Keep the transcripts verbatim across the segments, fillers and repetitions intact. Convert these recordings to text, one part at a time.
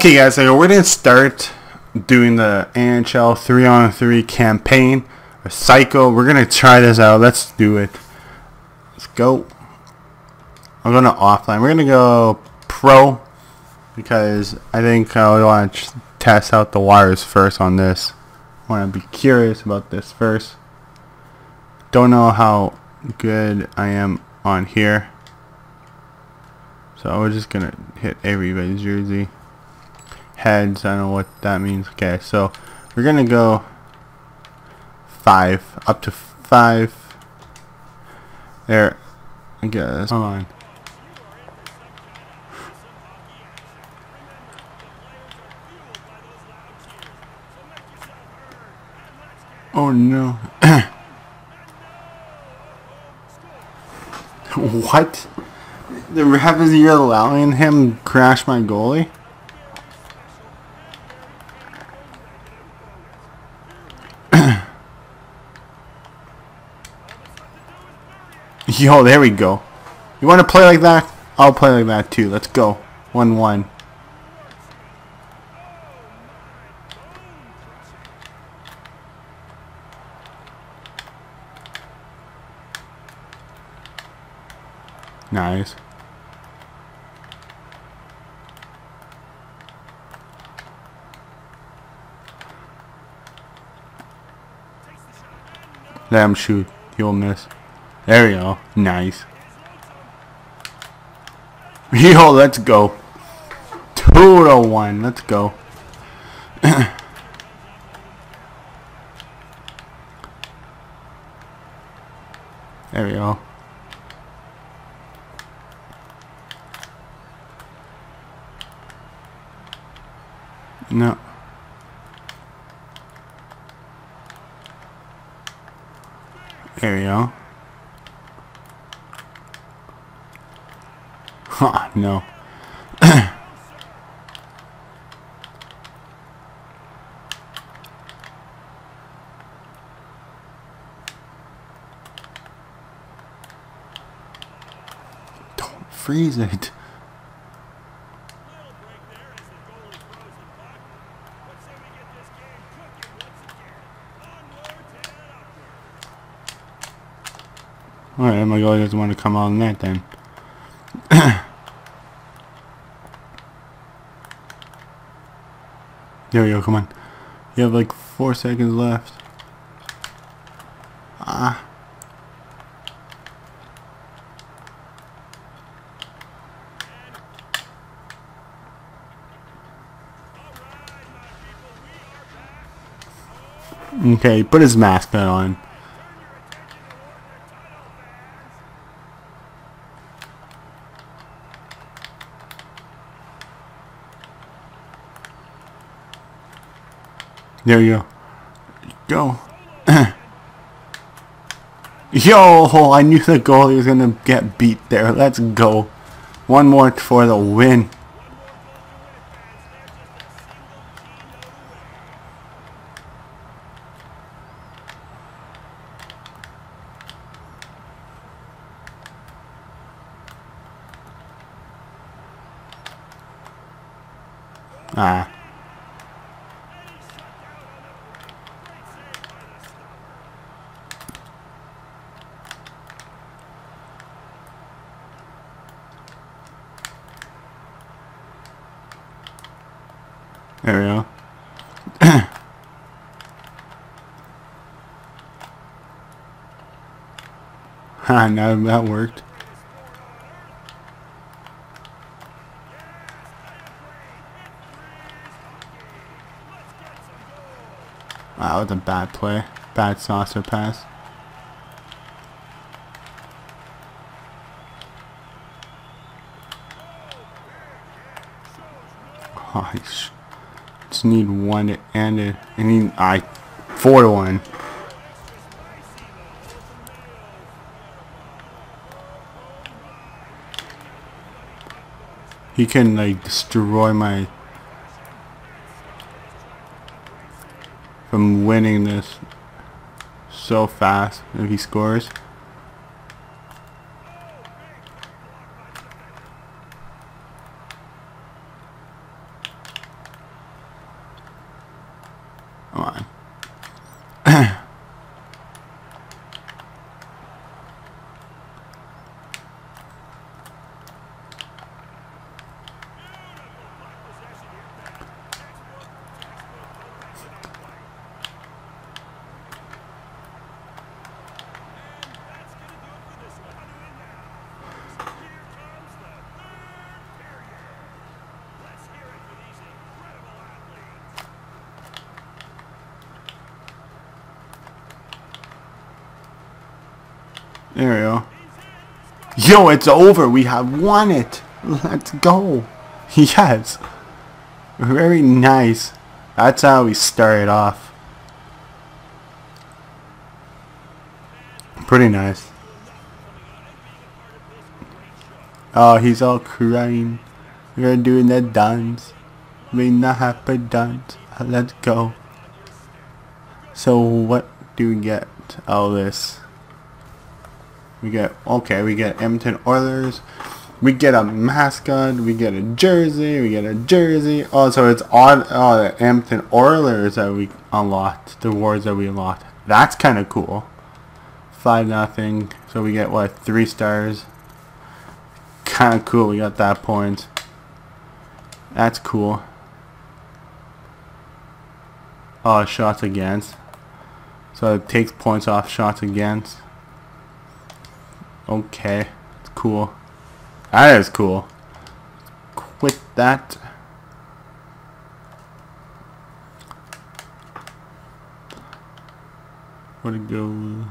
Okay guys, so we're going to start doing the N H L three on three campaign, a cycle. We're going to try this out. Let's do it. Let's go. I'm going to offline. We're going to go pro because I think I want to test out the wires first on this. I want to be curious about this first. Don't know how good I am on here. So we're just going to hit everybody's jersey. Heads, I don't know what that means. Okay, so we're gonna go five, up to five. There, I guess. Hold on. Oh no! What? The ref is here allowing him to crash my goalie? Yo, there we go. You want to play like that? I'll play like that too. Let's go. one one. Nice. Let him shoot. He'll miss. There we go. Nice. Yo, let's go. two to one. Let's go. There we go. No. There we go. Huh, no. Don't freeze it. Alright, my goalie doesn't want to come on that then. Yo, yo, come on. You have like four seconds left. Ah. Okay, put his mask back on. There you go. Go. Yo, I knew the goalie was gonna get beat there. Let's go. One more for the win. Ah. There we go. Ha, now that worked. Wow, that's a bad play. Bad saucer pass. Oh, shit. Just need one to end it. I need I four to one. He can like destroy my from winning this so fast if he scores. There we go. Yo, it's over. We have won it. Let's go. Yes. Very nice. That's how we started off. Pretty nice. Oh, he's all crying. We're doing the dance. We not have a dance. Let's go. So what do we get out of this? We get, okay, we get Edmonton Oilers. We get a mascot. We get a jersey. We get a jersey. Oh, so it's on oh, the Edmonton Oilers that we unlocked. The rewards that we unlocked. That's kind of cool. Five nothing. So we get, what, three stars. Kind of cool. We got that point. That's cool. Oh, shots against. So it takes points off shots against. Okay. It's cool. That is cool. Quit that. Where'd it go?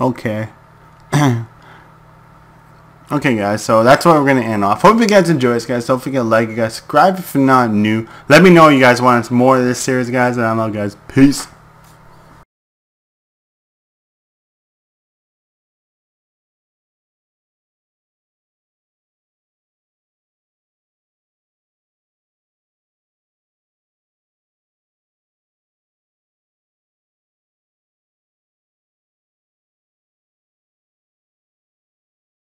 Okay. Okay guys, so that's what we're gonna end off. Hope you guys enjoy this, guys. Don't forget to like it, guys. Subscribe if you're not new. Let me know you guys want more of this series, guys, and I'm out, guys. Peace.